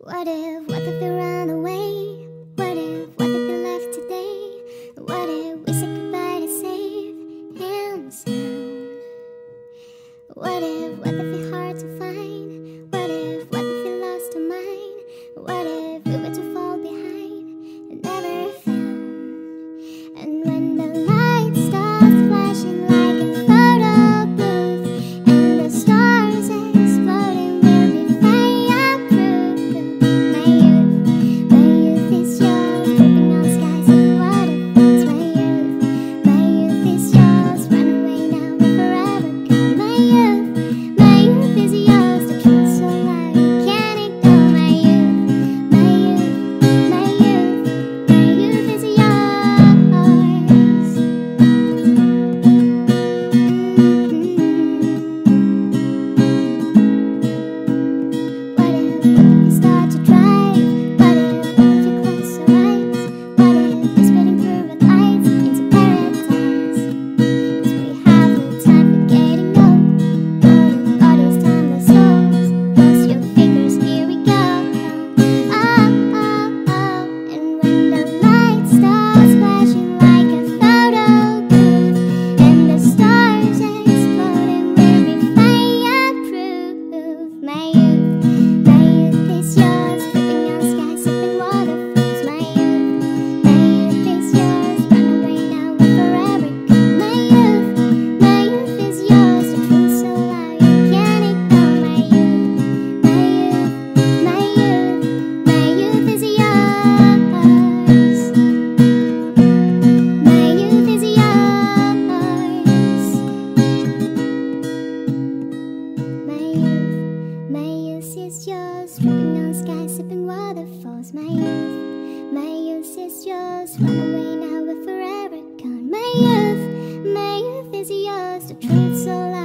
What if you run away? What if you left today? What if we said goodbye to safe and sound? What if you're hard to find? What if you lost your mind? What if we were to fall behind and never found? And when the light starts flashing like a photo booth, and the stars exploding, we'll be fireproof. My youth is yours, creeping on skies and waterfalls. My youth is yours, run away now or forever gone. My youth is yours, the truth so loud you can't ignore. My youth is yours. What if you start to drive? What if you close your eyes? What if we're speeding through red lights into paradise? 'Cause we have no time for getting old. You've got this timeless souls. Cross your fingers, here we go. And when the light starts flashing like a photo booth, and the stars exploding, we'll be fireproof. My youth is yours, flipping on skies, sipping waterfalls. My youth is yours, run away now or forever gone. My youth is yours, the truth so loud you can't ignore. My youth is yours. My youth is yours. My youth is yours, tripping on skies, sipping waterfalls. My youth is yours, run away now, we're forever gone. My youth is yours, the truth so loud.